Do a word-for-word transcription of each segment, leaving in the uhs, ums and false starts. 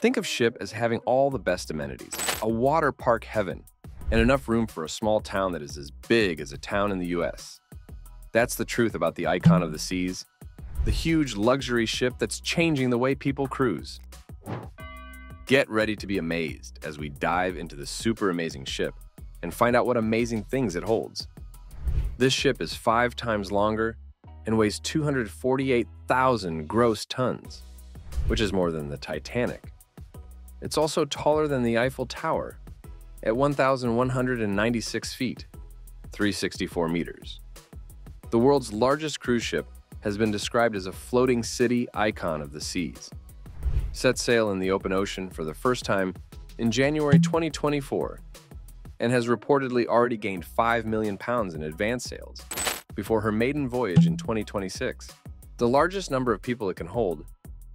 Think of Ship as having all the best amenities, a water park heaven, and enough room for a small town that is as big as a town in the U S. That's the truth about the Icon of the Seas, the huge luxury ship that's changing the way people cruise. Get ready to be amazed as we dive into the super amazing ship and find out what amazing things it holds. This ship is five times longer and weighs two hundred forty-eight thousand gross tons, which is more than the Titanic. It's also taller than the Eiffel Tower at one thousand one hundred ninety-six feet, three hundred sixty-four meters. The world's largest cruise ship has been described as a floating city icon of the seas. Set sail in the open ocean for the first time in January twenty twenty-four and has reportedly already gained five million pounds in advance sales before her maiden voyage in twenty twenty-six. The largest number of people it can hold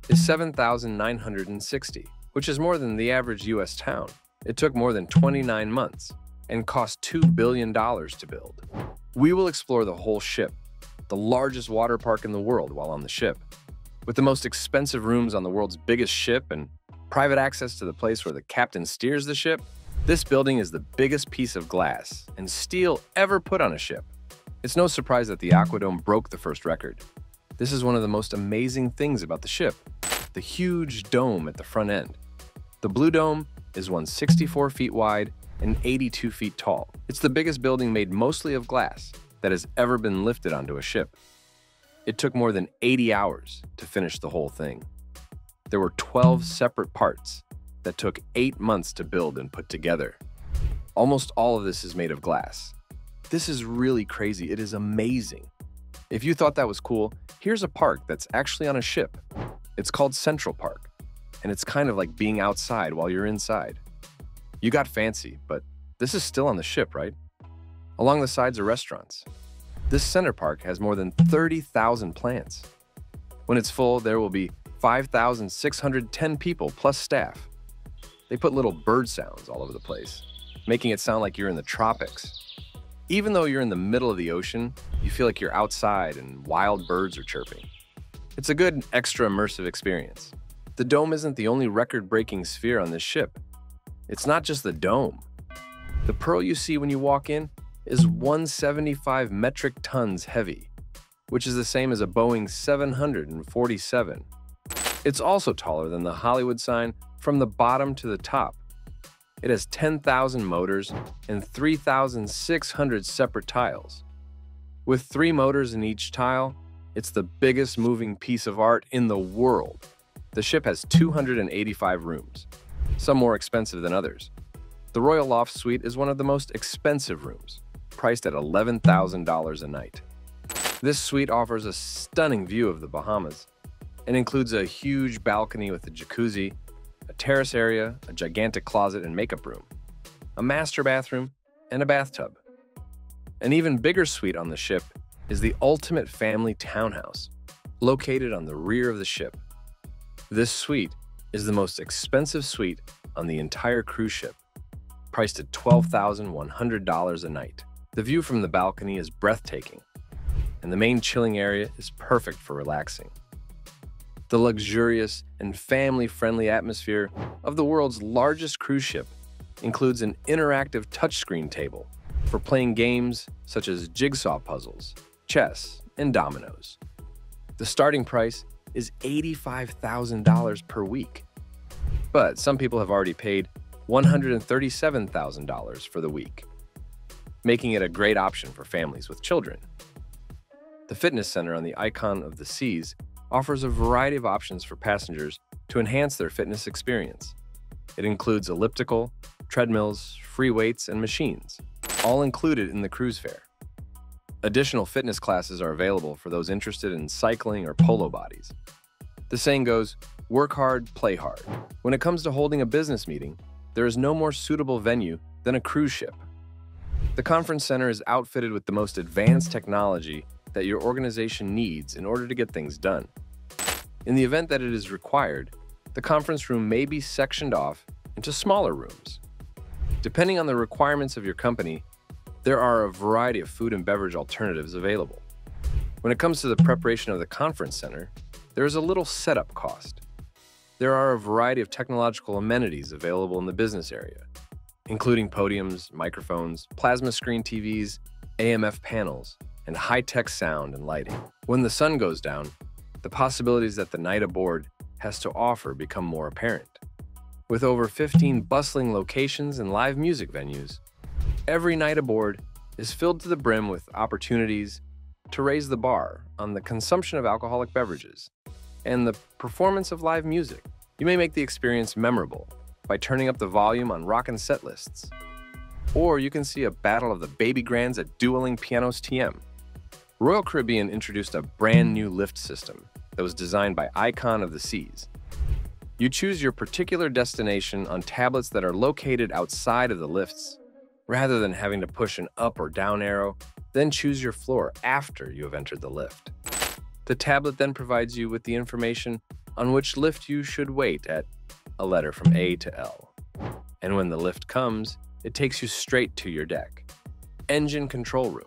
is seven thousand nine hundred sixty, which is more than the average U S town. It took more than twenty-nine months and cost two billion dollars to build. We will explore the whole ship, the largest water park in the world while on the ship, with the most expensive rooms on the world's biggest ship and private access to the place where the captain steers the ship. This building is the biggest piece of glass and steel ever put on a ship. It's no surprise that the Aquadome broke the first record. This is one of the most amazing things about the ship, the huge dome at the front end. The Blue Dome is one hundred sixty-four feet wide and eighty-two feet tall. It's the biggest building made mostly of glass that has ever been lifted onto a ship. It took more than eighty hours to finish the whole thing. There were twelve separate parts that took eight months to build and put together. Almost all of this is made of glass. This is really crazy. It is amazing. If you thought that was cool, here's a park that's actually on a ship. It's called Central Park, and it's kind of like being outside while you're inside. You got fancy, but this is still on the ship, right? Along the sides are restaurants. This center park has more than thirty thousand plants. When it's full, there will be five thousand six hundred ten people plus staff. They put little bird sounds all over the place, making it sound like you're in the tropics. Even though you're in the middle of the ocean, you feel like you're outside and wild birds are chirping. It's a good extra immersive experience. The dome isn't the only record-breaking sphere on this ship. It's not just the dome. The pearl you see when you walk in is one hundred seventy-five metric tons heavy, which is the same as a Boeing seven hundred forty-seven. It's also taller than the Hollywood sign from the bottom to the top. It has ten thousand motors and three thousand six hundred separate tiles. With three motors in each tile, it's the biggest moving piece of art in the world. The ship has two hundred eighty-five rooms, some more expensive than others. The Royal Loft Suite is one of the most expensive rooms, priced at eleven thousand dollars a night. This suite offers a stunning view of the Bahamas and includes a huge balcony with a jacuzzi, a terrace area, a gigantic closet and makeup room, a master bathroom, and a bathtub. An even bigger suite on the ship is the Ultimate Family Townhouse, located on the rear of the ship. This suite is the most expensive suite on the entire cruise ship, priced at twelve thousand one hundred dollars a night. The view from the balcony is breathtaking, and the main chilling area is perfect for relaxing. The luxurious and family-friendly atmosphere of the world's largest cruise ship includes an interactive touchscreen table for playing games such as jigsaw puzzles, chess, and dominoes. The starting price is eighty-five thousand dollars per week, but some people have already paid one hundred thirty-seven thousand dollars for the week, making it a great option for families with children. The fitness center on the Icon of the Seas offers a variety of options for passengers to enhance their fitness experience. It includes elliptical, treadmills, free weights, and machines, all included in the cruise fare. Additional fitness classes are available for those interested in cycling or polo bodies. The saying goes, work hard, play hard. When it comes to holding a business meeting, there is no more suitable venue than a cruise ship. The conference center is outfitted with the most advanced technology that your organization needs in order to get things done. In the event that it is required, the conference room may be sectioned off into smaller rooms. Depending on the requirements of your company, there are a variety of food and beverage alternatives available. When it comes to the preparation of the conference center, there is a little setup cost. There are a variety of technological amenities available in the business area, including podiums, microphones, plasma screen T Vs, A M F panels, and high-tech sound and lighting. When the sun goes down, the possibilities that the night aboard has to offer become more apparent. With over fifteen bustling locations and live music venues, every night aboard is filled to the brim with opportunities to raise the bar on the consumption of alcoholic beverages and the performance of live music. You may make the experience memorable by turning up the volume on rockin' set lists, or you can see a battle of the baby grands at Dueling Pianos T M. Royal Caribbean introduced a brand new lift system that was designed by Icon of the Seas. You choose your particular destination on tablets that are located outside of the lifts, rather than having to push an up or down arrow, then choose your floor after you have entered the lift. The tablet then provides you with the information on which lift you should wait at, a letter from A to L. And when the lift comes, it takes you straight to your deck, engine control room,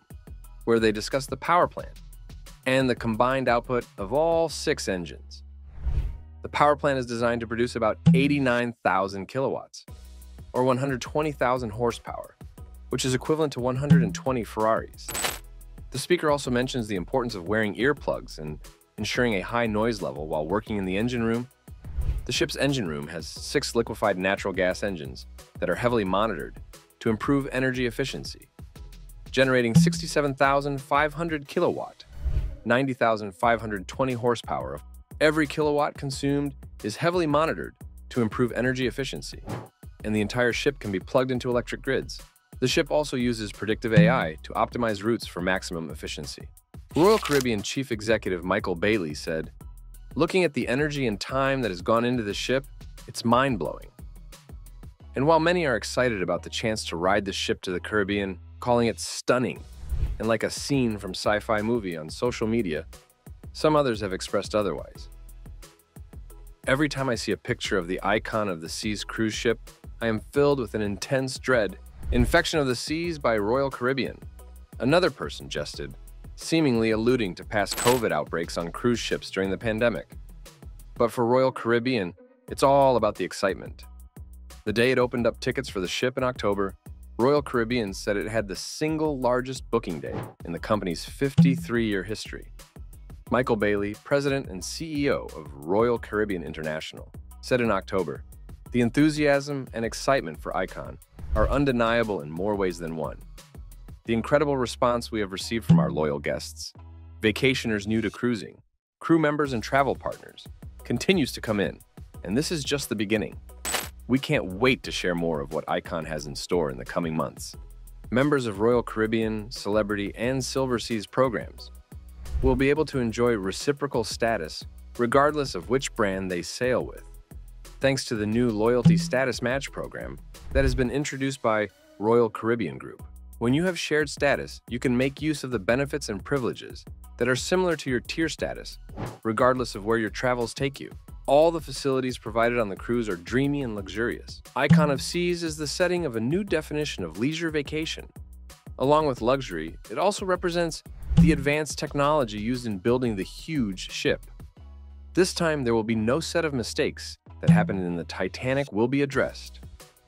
where they discuss the power plant and the combined output of all six engines. The power plant is designed to produce about eighty-nine thousand kilowatts, or one hundred twenty thousand horsepower, which is equivalent to one hundred twenty Ferraris. The speaker also mentions the importance of wearing earplugs and ensuring a high noise level while working in the engine room. The ship's engine room has six liquefied natural gas engines that are heavily monitored to improve energy efficiency, generating sixty-seven thousand five hundred kilowatt, ninety thousand five hundred twenty horsepower. Every kilowatt consumed is heavily monitored to improve energy efficiency, and the entire ship can be plugged into electric grids. The ship also uses predictive A I to optimize routes for maximum efficiency. Royal Caribbean Chief Executive Michael Bailey said, "Looking at the energy and time that has gone into the ship, it's mind-blowing." And while many are excited about the chance to ride the ship to the Caribbean, calling it stunning and like a scene from sci-fi movie on social media, some others have expressed otherwise. Every time I see a picture of the Icon of the Seas cruise ship, I am filled with an intense dread. Infection of the Seas by Royal Caribbean, another person jested, seemingly alluding to past COVID outbreaks on cruise ships during the pandemic. But for Royal Caribbean, it's all about the excitement. The day it opened up tickets for the ship in October, Royal Caribbean said it had the single largest booking day in the company's fifty-three year history. Michael Bailey, president and C E O of Royal Caribbean International, said in October, "The enthusiasm and excitement for Icon are undeniable in more ways than one. The incredible response we have received from our loyal guests, vacationers new to cruising, crew members and travel partners, continues to come in, and this is just the beginning. We can't wait to share more of what Icon has in store in the coming months." Members of Royal Caribbean, Celebrity, and Silversea's programs will be able to enjoy reciprocal status regardless of which brand they sail with, thanks to the new Loyalty Status Match program that has been introduced by Royal Caribbean Group. When you have shared status, you can make use of the benefits and privileges that are similar to your tier status, regardless of where your travels take you. All the facilities provided on the cruise are dreamy and luxurious. Icon of Seas is the setting of a new definition of leisure vacation. Along with luxury, it also represents the advanced technology used in building the huge ship. This time, there will be no set of mistakes that happened in the Titanic will be addressed.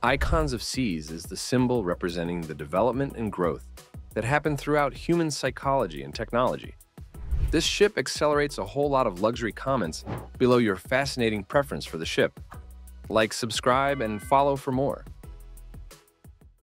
Icons of Seas is the symbol representing the development and growth that happened throughout human psychology and technology. This ship accelerates a whole lot of luxury comments below your fascinating preference for the ship. Like, subscribe, and follow for more.